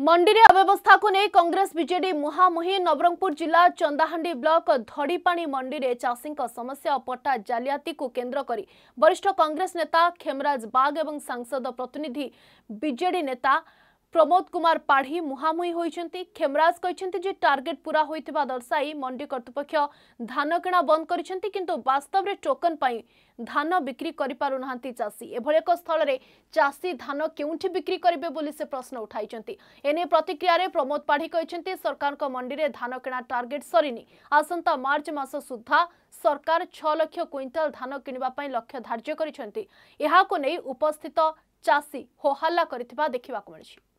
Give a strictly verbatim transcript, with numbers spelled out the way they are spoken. मंडी रे अव्यवस्था को नहीं कांग्रेस बीजेडी मुहामुही। नवरंगपुर जिला चंदाहांडी ब्लॉक धड़ीपाणी मंडी रे चाषी समस्या और पट्टा जालियाती को केंद्र करी वरिष्ठ कांग्रेस नेता खेमराज बाग एवं सांसद प्रतिनिधि बीजेडी नेता प्रमोद कुमार पाढ़ी मुहामुही होइछन्ति। खेमराज कहिछन्ति जे टार्गेट पूरा होइतिबा दर्शाई मंडी कर्तृपक्ष धान किणा बंद करिछन्ति, किंतु वास्तव रे टोकन पाई धान बिक्री करि पारु नाहंती चासी। एभळे एक स्थल रे चासी धान केउंठी बिक्री करिवे बोली से प्रश्न उठाइछन्ति। एने प्रतिक्रिया रे प्रमोद पाढ़ी कहिछन्ति सरकार को मंडी रे धान किणा टार्गेट सरीनी। आसंता मार्च मास सुद्धा सरकार छह लाख क्विंटल धान किनिबा पई लक्ष्य धार्य करिछन्ति। एहा को नै उपस्थित चासी होहल्ला करितबा देखिबा को मिलछि।